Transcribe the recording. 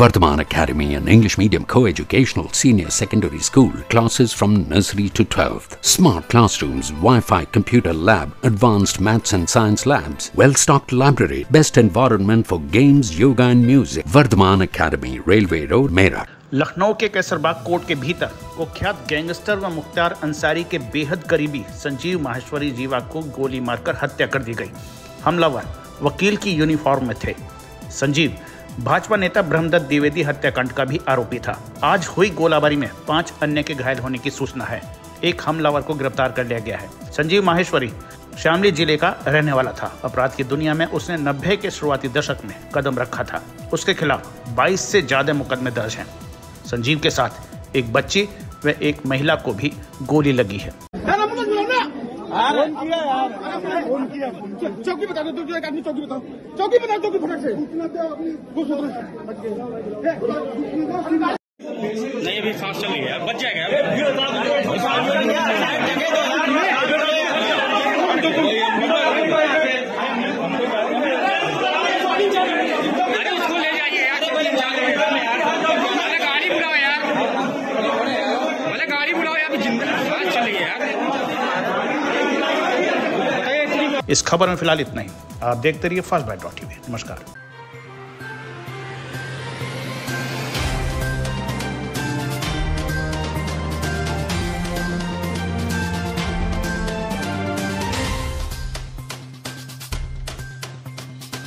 Vardhman Academy, an English medium co-educational senior secondary school, classes from nursery to 12th, smart classrooms, Wi-Fi, computer lab, advanced maths and science labs, well-stocked library, best environment for games, yoga and music. Vardhman Academy, Railway Road, Meerut. Lucknow के Kaiserbagh court के भीतर कुख्यात gangster व मुख्तार अंसारी के बेहद करीबी संजीव माहेश्वरी जीवा को गोली मारकर हत्या कर दी गई। हमलावर वकील की यूनिफॉर्म में थे। संजीव भाजपा नेता ब्रह्मदत्त द्विवेदी हत्याकांड का भी आरोपी था। आज हुई गोलाबारी में 5 अन्य के घायल होने की सूचना है। एक हमलावर को गिरफ्तार कर लिया गया है। संजीव माहेश्वरी शामली जिले का रहने वाला था। अपराध की दुनिया में उसने 90 के शुरुआती दशक में कदम रखा था। उसके खिलाफ 22 से ज्यादा मुकदमे दर्ज हैं। संजीव के साथ एक बच्ची व एक महिला को भी गोली लगी है। नहीं अभी सांस चली है, बच जाएगा। इस खबर में फिलहाल इतना ही। आप देखते रहिए फर्स्ट बाइट.tv। नमस्कार।